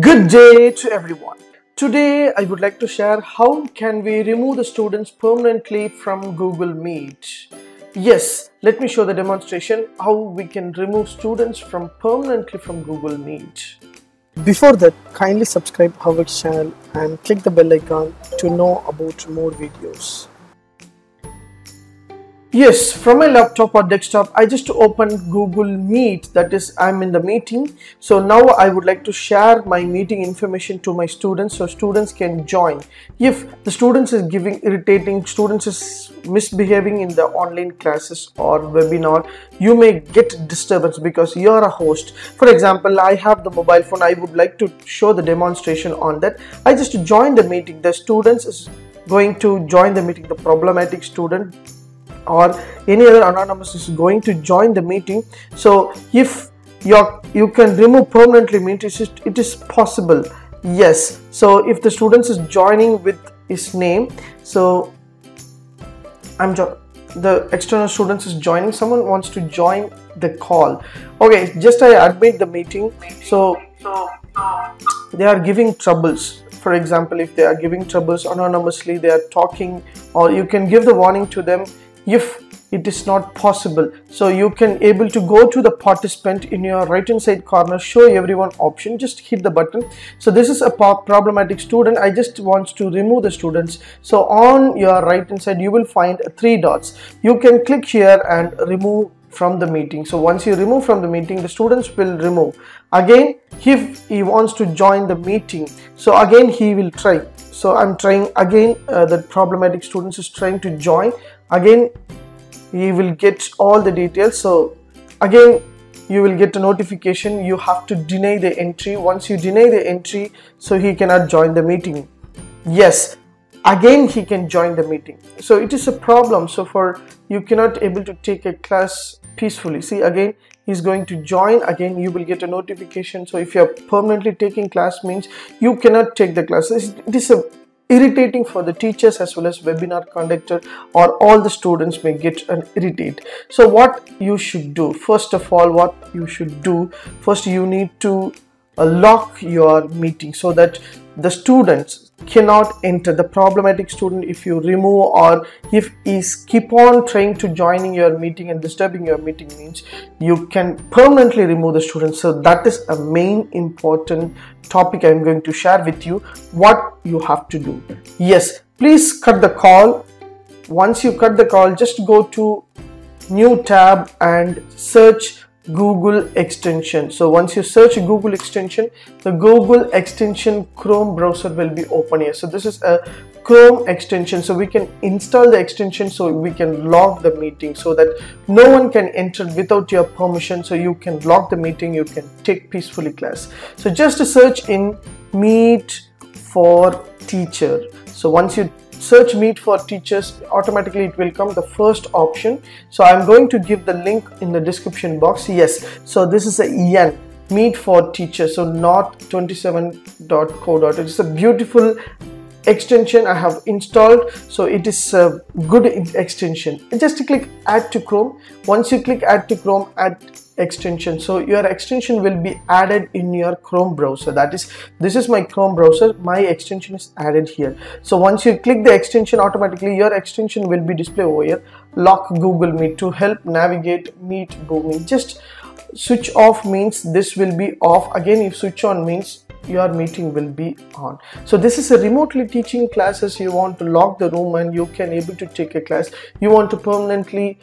Good day to everyone. Today I would like to share how can we remove the students permanently from Google Meet. Yes, let me show the demonstration how we can remove students from permanently from Google Meet. Before that, kindly subscribe HowXT channel and click the bell icon to know about more videos. Yes, from my laptop or desktop, I just opened Google Meet, that is, I'm in the meeting. So now I would like to share my meeting information to my students so students can join. If the students is misbehaving in the online classes or webinar, you may get disturbance because you are a host. For example, I have the mobile phone. I would like to show the demonstration on that. I just joined the meeting. The students is going to join the meeting, the problematic student or any other anonymous is going to join the meeting. So if you can remove permanently meet, it is possible. Yes, so if the students is joining with his name, so the external students is joining, someone wants to join the call. Okay, just I admit the meeting, so they are giving troubles. For example, if they are giving troubles anonymously, they are talking, or you can give the warning to them if it is not possible. So you can able to go to the participant in your right hand side corner, show everyone option, just hit the button. So this is a problematic student. I just want to remove the students. So on your right hand side you will find three dots. You can click here and remove from the meeting. So once you remove from the meeting, the students will remove. Again, if he wants to join the meeting, so again he will try. So I'm trying again, the problematic students is trying to join. Again, you will get all the details. So again, you will get a notification. You have to deny the entry. Once you deny the entry, so he cannot join the meeting. Yes, again he can join the meeting. So it is a problem. So for you cannot able to take a class peacefully. See, again he's going to join. Again you will get a notification. So if you are permanently taking class means you cannot take the class. It is a irritating for the teachers as well as webinar conductor, or all the students may get an irritate. So what you should do, first you need to lock your meeting so that the students cannot enter. The problematic student, if you remove or if is keep on trying to joining your meeting and disturbing your meeting means, you can permanently remove the students. So that is a main important topic I'm going to share with you, what you have to do. Yes, please cut the call. Once you cut the call, just go to new tab and search Google extension. So once you search Google extension, the Google extension Chrome browser will be open here. So this is a Chrome extension, so we can install the extension so we can lock the meeting so that no one can enter without your permission. So you can lock the meeting, you can take peacefully class. So just search in Meet for Teacher. So once you search Meet for Teachers, automatically it will come the first option. So I'm going to give the link in the description box. Yes, so this is a EN Meet for Teachers, so not 27.co. It's a beautiful extension I have installed, so it is a good extension. Just click add to Chrome. Once you click add to Chrome, add extension, so your extension will be added in your Chrome browser. That is, this is my Chrome browser, my extension is added here. So once you click the extension, automatically your extension will be displayed over here. Lock Google Meet to help navigate Meet booming. Just switch off means this will be off. Again, if switch on means your meeting will be on. So this is a remotely teaching classes. You want to lock the room and you can able to take a class. You want to permanently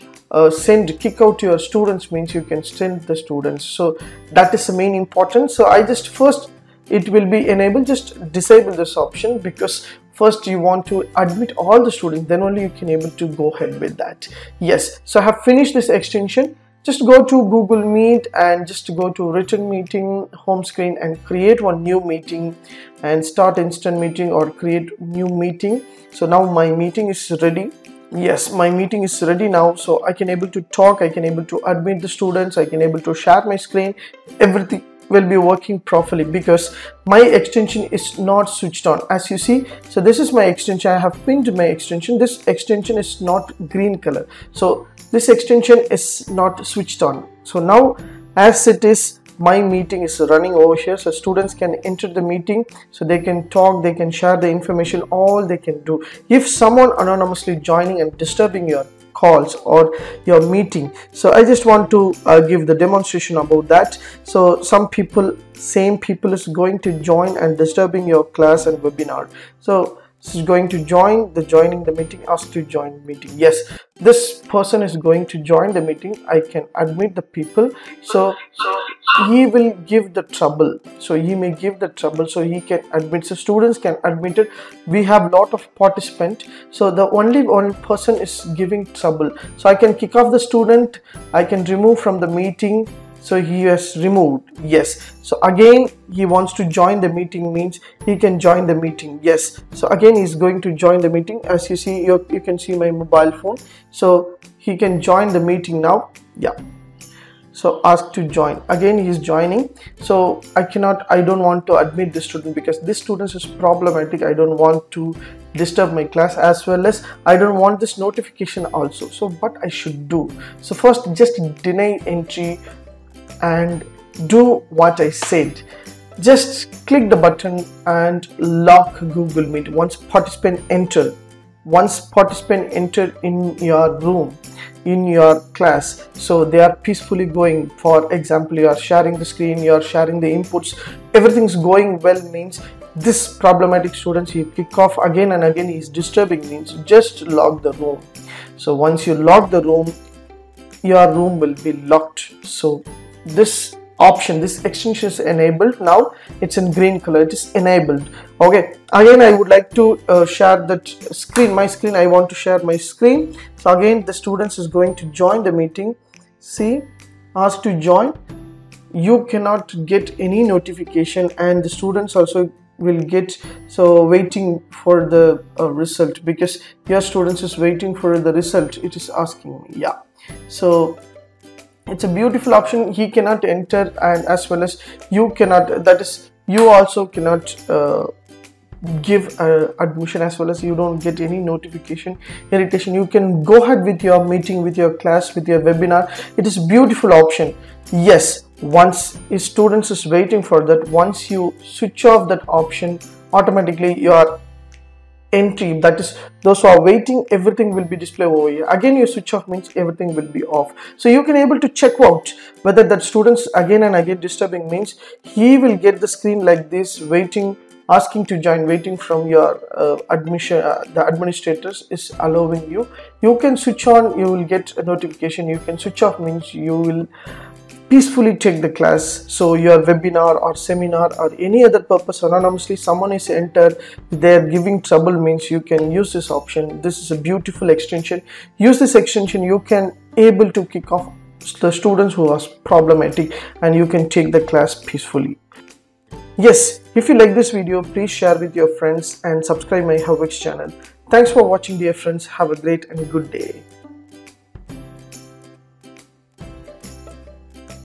kick out your students means you can send the students. So that is the main importance. So I just first it will be enabled, just disable this option because first you want to admit all the students, then only you can able to go ahead with that. Yes, so I have finished this extension. Just go to Google Meet and just go to written meeting, home screen, and create one new meeting and start instant meeting or create new meeting. So now my meeting is ready. Yes, my meeting is ready now. So I can able to talk, I can able to admit the students, I can able to share my screen. Everything will be working properly because my extension is not switched on, as you see. So this is my extension. I have pinned my extension. This extension is not green color. So this extension is not switched on. So now as it is, my meeting is running over here, so students can enter the meeting, so they can talk, they can share the information, all they can do. If someone anonymously joining and disturbing your calls or your meeting, so I just want to give the demonstration about that. So some people, same people is going to join and disturbing your class and webinar. So this is going to join the meeting, ask to join meeting. Yes, this person is going to join the meeting. I can admit the people, so he will give the trouble, so he may give the trouble, so he can admit, so students can admit it. We have lot of participant, so the only one person is giving trouble, so I can kick off the student, I can remove from the meeting. So he has removed. Yes, so again he wants to join the meeting, means he can join the meeting. Yes, so again he's going to join the meeting. As you see, you can see my mobile phone, so he can join the meeting now. Yeah, so ask to join, again he's joining. So I don't want to admit this student because this student is problematic. I don't want to disturb my class, as well as I don't want this notification also. So what I should do? So first just deny entry and do what I said. Just click the button and lock Google Meet once participant enter. Once participant enter in your room, in your class, so they are peacefully going. For example, you are sharing the screen, you are sharing the inputs, everything's going well, means this problematic student, he kick off again and again, he's disturbing, means just lock the room. So once you lock the room, your room will be locked. So this option, this extension is enabled. Now it's in green color, it is enabled. Okay, again I would like to share that screen, my screen. I want to share my screen. So again the students is going to join the meeting. See, ask to join. You cannot get any notification, and the students also will get, so waiting for the result, because your students is waiting for the result, it is asking me. Yeah, so it's a beautiful option. He cannot enter, and as well as you cannot, that is, you also cannot give admission, as well as you don't get any notification, irritation. You can go ahead with your meeting, with your class, with your webinar. It is a beautiful option. Yes, once students is waiting for that, once you switch off that option, automatically your entry, that is those who are waiting, everything will be displayed over here. Again you switch off, means everything will be off. So you can able to check out whether that students again and again disturbing, means he will get the screen like this, waiting, asking to join, waiting from your the administrators is allowing you. You can switch on, you will get a notification. You can switch off, means you will peacefully take the class. So your webinar or seminar or any other purpose, anonymously someone is entered, they are giving trouble, means you can use this option. This is a beautiful extension. Use this extension, you can able to kick off the students who are problematic, and you can take the class peacefully. Yes, if you like this video, please share with your friends and subscribe my HowXT channel. Thanks for watching, dear friends. Have a great and good day.